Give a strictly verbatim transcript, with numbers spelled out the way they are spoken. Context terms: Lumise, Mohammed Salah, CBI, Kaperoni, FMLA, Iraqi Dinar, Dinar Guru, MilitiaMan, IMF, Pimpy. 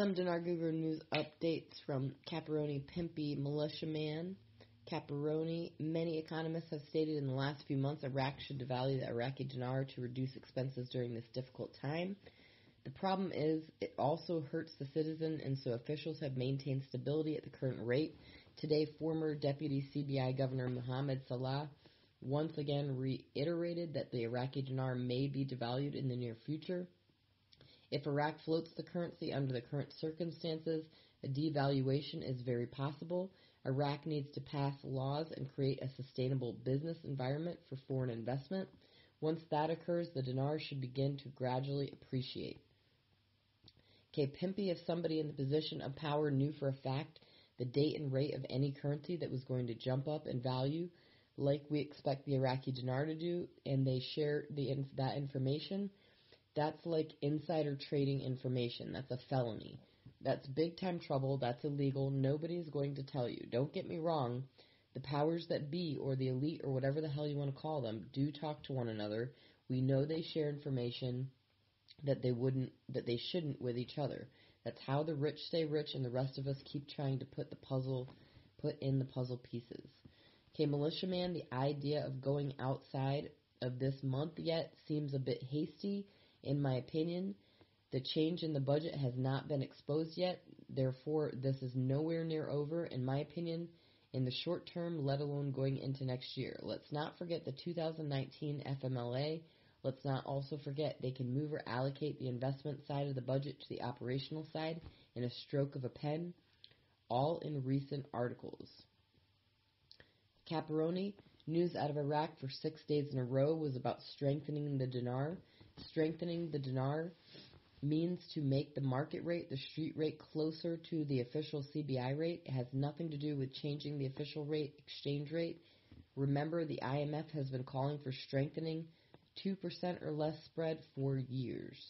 Some Dinar Guru news updates from Kaperoni, Pimpy, MilitiaMan. Kaperoni, many economists have stated in the last few months Iraq should devalue the Iraqi dinar to reduce expenses during this difficult time. The problem is it also hurts the citizen, and so officials have maintained stability at the current rate. Today, former Deputy C B I Governor Mohammed Salah once again reiterated that the Iraqi dinar may be devalued in the near future. If Iraq floats the currency under the current circumstances, a devaluation is very possible. Iraq needs to pass laws and create a sustainable business environment for foreign investment. Once that occurs, the dinar should begin to gradually appreciate. Okay, Pimpy, if somebody in the position of power knew for a fact the date and rate of any currency that was going to jump up in value, like we expect the Iraqi dinar to do, and they share the, that information, that's like insider trading information. That's a felony. That's big-time trouble. That's illegal. Nobody's going to tell you. Don't get me wrong. The powers that be, or the elite, or whatever the hell you want to call them, do talk to one another. We know they share information that they wouldn't, that they shouldn't with each other. That's how the rich stay rich, and the rest of us keep trying to put the puzzle, put in the puzzle pieces. Okay, MilitiaMan, the idea of going outside of this month yet seems a bit hasty, in my opinion. The change in the budget has not been exposed yet, therefore this is nowhere near over, in my opinion, in the short term, let alone going into next year. Let's not forget the two thousand nineteen F M L A. Let's not also forget they can move or allocate the investment side of the budget to the operational side in a stroke of a pen, all in recent articles. Kaperoni, news out of Iraq for six days in a row was about strengthening the dinar. Strengthening the dinar means to make the market rate, the street rate, closer to the official C B I rate. It has nothing to do with changing the official rate, exchange rate. Remember, the I M F has been calling for strengthening two percent or less spread for years.